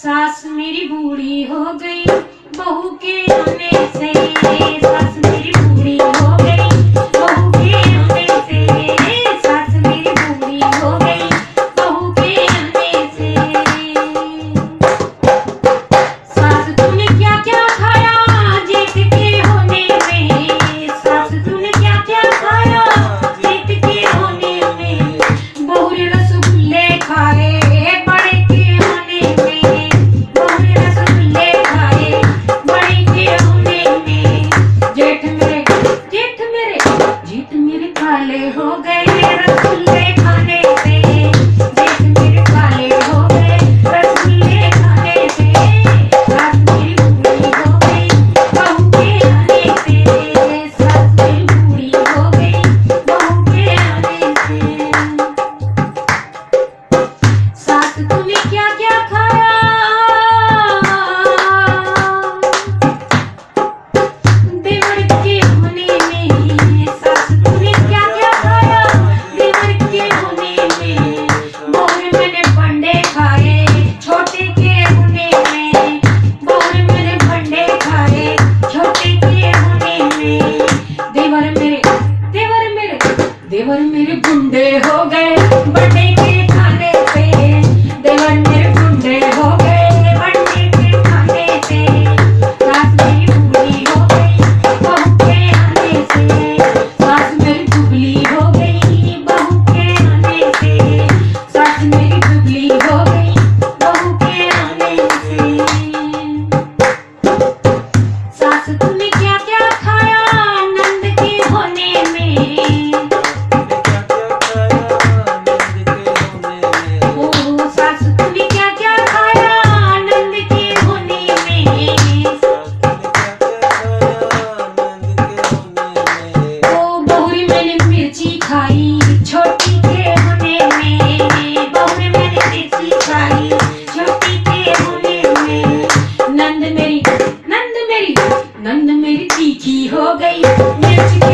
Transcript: सास मेरी बूढ़ी हो गई बहू के आने से, सास मेरी बूढ़ी हो गई बहू के आने से, सास मेरी बूढ़ी हो गई बहू के आने से। सास तूने क्या क्या खाया जेठ के होने में, सास तूने क्या क्या खाया जेठ के होने में, बहू ने रसगुल्ले खाए हो गए रसगुल्ले खाने से, जेठ मेरे काले हो गए रसगुल्ले खाने से, सास मेरी बूढ़ी हो गई बहू के आने से, सास मेरी बूढ़ी हो गई बहू के आने से। सास तूने क्या क्या खाया देवर के होने में, सास तूने देवर मेरे गुंडे हो गए बड़े के खाने से, देवर मेरे गुंडे हो गए बड़े के खाने से, सास मेरी दुबली हो गई बहू के आने से, सास मेरी दुबली हो गई बहू के आने से, सास मेरी दुबली हो गई बहू के आने से। सास तूने क्या क्या खाया नंद के होने में, नंद मेरी तीखी हो गई।